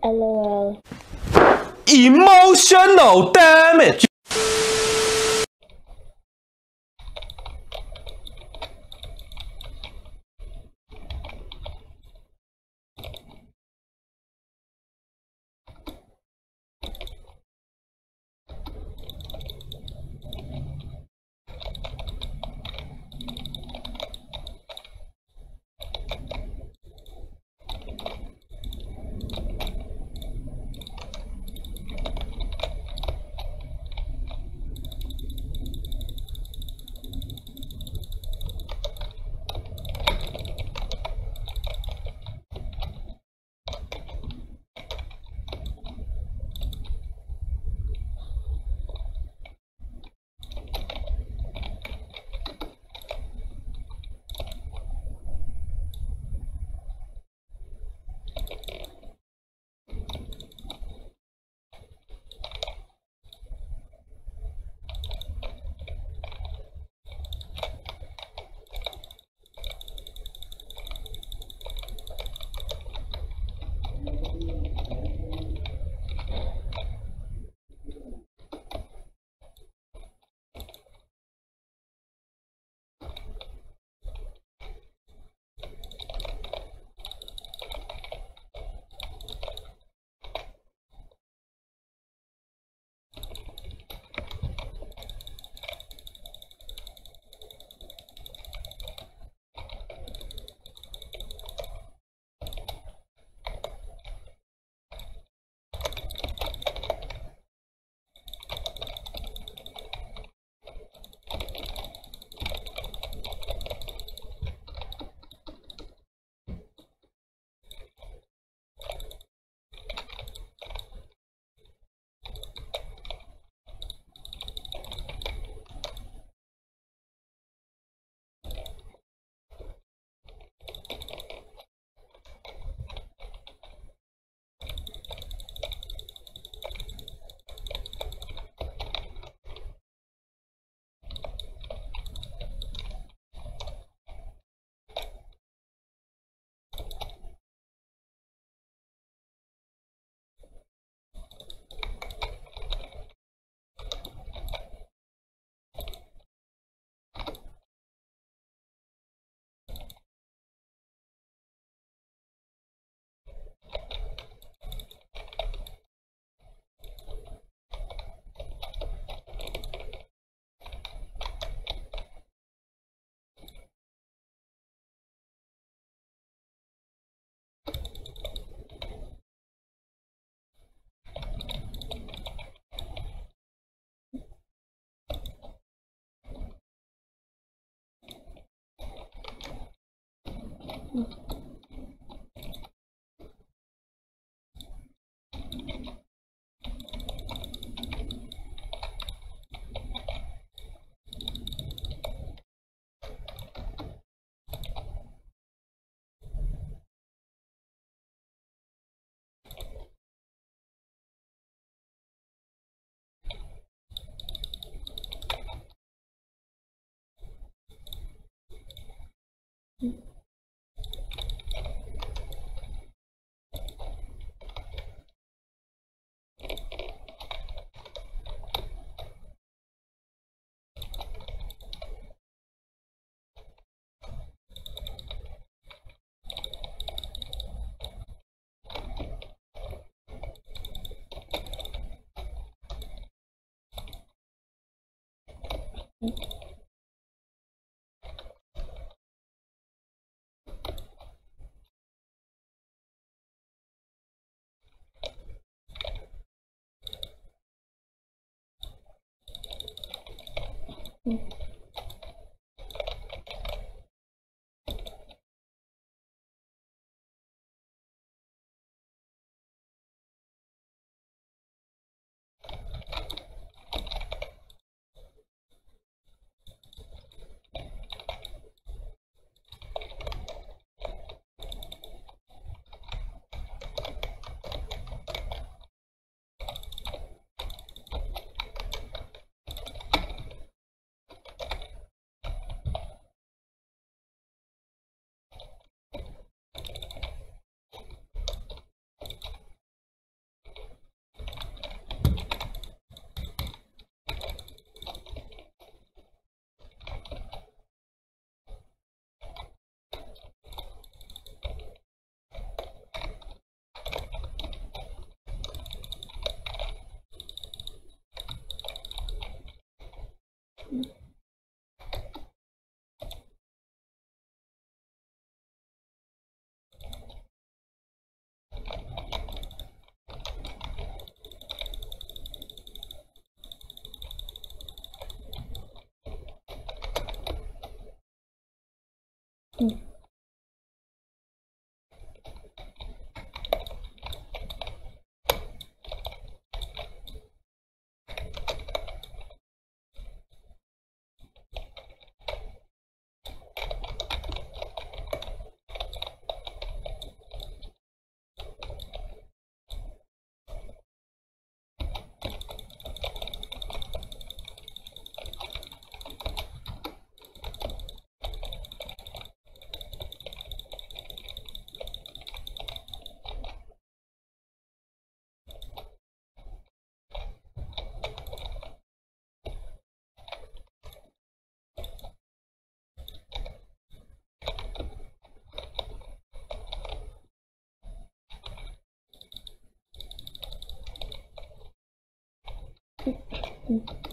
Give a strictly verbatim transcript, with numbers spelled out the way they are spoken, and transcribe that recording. L O L. Emotional damage. Mm-hmm. Mm-hmm. Mm-hmm. Mm. Mm-hmm.